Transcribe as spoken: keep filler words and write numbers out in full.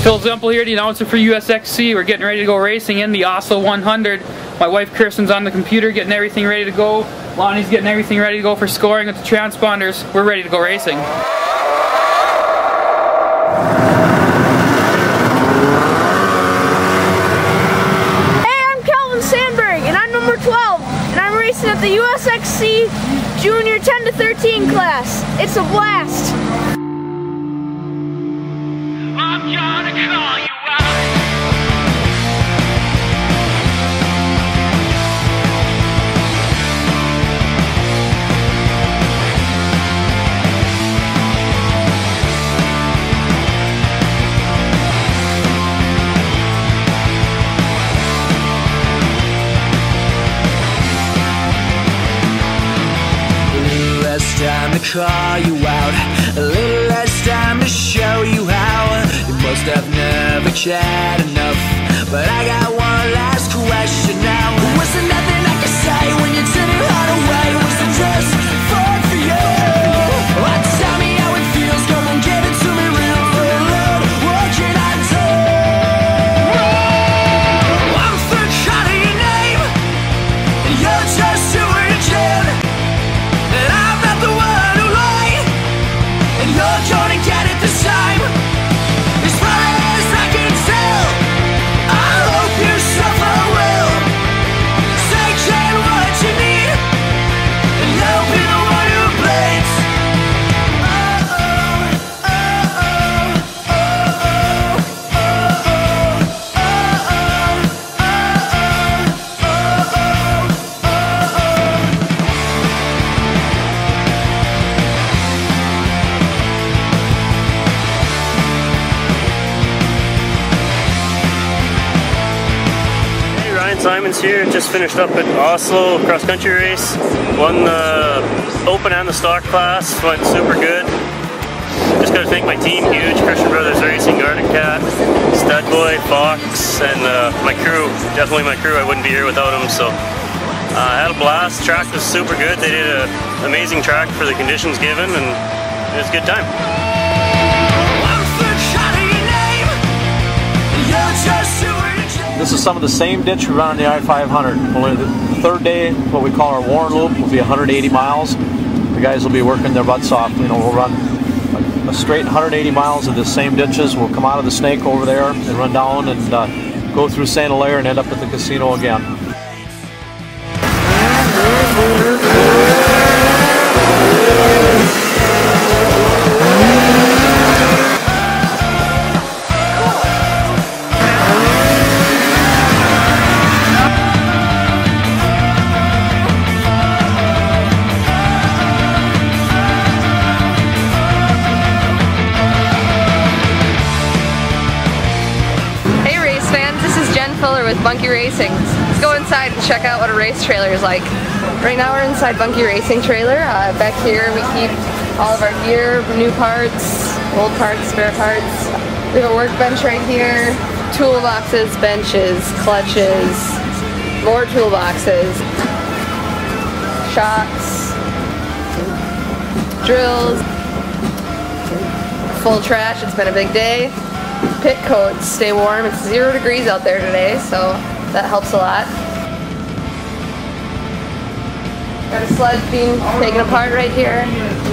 Phil Zempel here, the announcer for U S X C. We're getting ready to go racing in the Oslo one hundred. My wife Kirsten's on the computer getting everything ready to go. Lonnie's getting everything ready to go for scoring with the transponders. We're ready to go racing. Hey, I'm Calvin Sandberg and I'm number twelve and I'm racing at the U S X C Junior ten to thirteen class. It's a blast. I'm gonna call you out. A little less time to call you out, a little less time to show you how. You must have never cared enough, but I got one last question now. Was there nothing I could say when you turned your heart away? Was it just fun for you? Oh, tell me how it feels, come and give it to me real. For Lord, what can I do? Oh, I'm sick out of your name, and you're just doing it again. And I'm not the one who lied, and you're gonna get it this time. Simon's here, just finished up at Oslo cross-country race, won the open and the stock class, went super good. Just got to thank my team, huge, Christian Brothers Racing, Arctic Cat, Studboy, Fox, and uh, my crew, definitely my crew. I wouldn't be here without them, so I uh, had a blast. Track was super good, they did an amazing track for the conditions given, and it was a good time. This is some of the same ditch we run on the I five hundred. Only the third day, what we call our Warren Loop, will be one hundred eighty miles. The guys will be working their butts off. You know, we'll run a straight one hundred eighty miles of the same ditches. We'll come out of the snake over there and run down and uh, go through Saint Hilaire and end up at the casino again. With Bunky Racing. Let's go inside and check out what a race trailer is like. Right now we're inside Bunky Racing trailer. Uh, back here we keep all of our gear, new parts, old parts, spare parts. We have a workbench right here, toolboxes, benches, clutches, more toolboxes, shocks, drills, full trash. It's been a big day. Pit coats, stay warm. It's zero degrees out there today, so that helps a lot. Got a sled being taken apart right here.